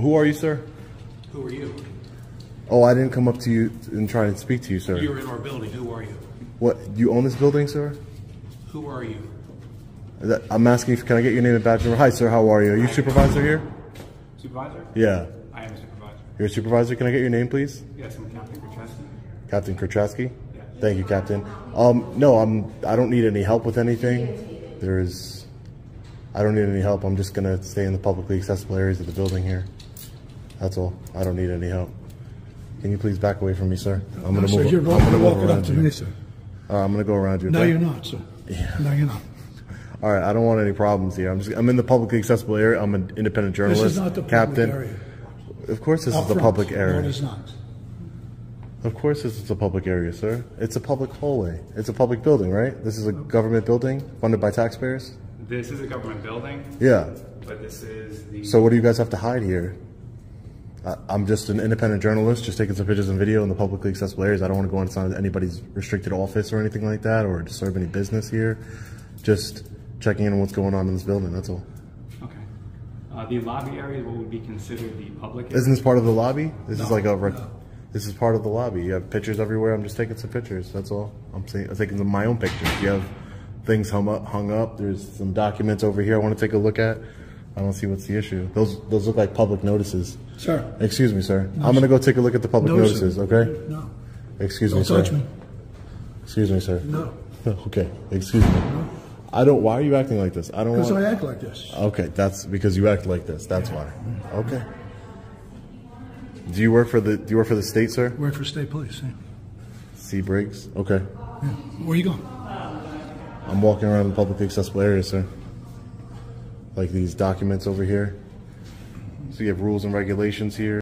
Who are you, sir? Who are you? Oh, I didn't come up to you and try and speak to you, sir. You're in our building. Who are you? What? You own this building, sir? Who are you? I'm asking, can I get your name and badge number? Hi, sir. How are you? Are you supervisor here? Supervisor? Yeah. I am a supervisor. You're a supervisor? Can I get your name, please? Yes, I'm Captain Kruchowski. Captain Kruchowski? Yeah. Thank you, Captain. No, I don't need any help with anything. I don't need any help. I'm just going to stay in the publicly accessible areas of the building here. That's all. I don't need any help. Can you please back away from me, sir? I'm going to move. Sir, you're walking up to me, sir. I'm going to go around you. No, you're not, sir. Yeah. No, you're not. All right. I don't want any problems here. I'm in the publicly accessible area. I'm an independent journalist. This is not the Captain. Public area. Of course, this is the public area. No, it is not. Of course, this is a public area, sir. It's a public hallway. It's a public building, right? This is a government building funded by taxpayers. This is a government building. Yeah. But this is the. So what do you guys have to hide here? I'm just an independent journalist, just taking some pictures and video in the publicly accessible areas. I don't want to go inside anybody's restricted office or anything like that, or disturb any business here. Just checking in on what's going on in this building. That's all. Okay. The lobby area is what would be considered the public area. Isn't this part of the lobby? This is part of the lobby. You have pictures everywhere. I'm just taking some pictures. That's all. I'm taking my own pictures. You have things hung up. There's some documents over here I want to take a look at. I don't see what's the issue. Those look like public notices. Sir. Excuse me, sir. No, I'm going to go take a look at the public notices, sir. Okay? No. Excuse me, sir. Don't touch me. Excuse me, sir. No. Okay. Excuse me. No. Why are you acting like this? Because I act like this. Okay. That's because you act like this. That's why. Okay. Do you work for the state, sir? I work for state police, yeah. C. Briggs? Okay. Yeah. Where are you going? I'm walking around the publicly accessible area, sir. Like these documents over here. So you have rules and regulations here.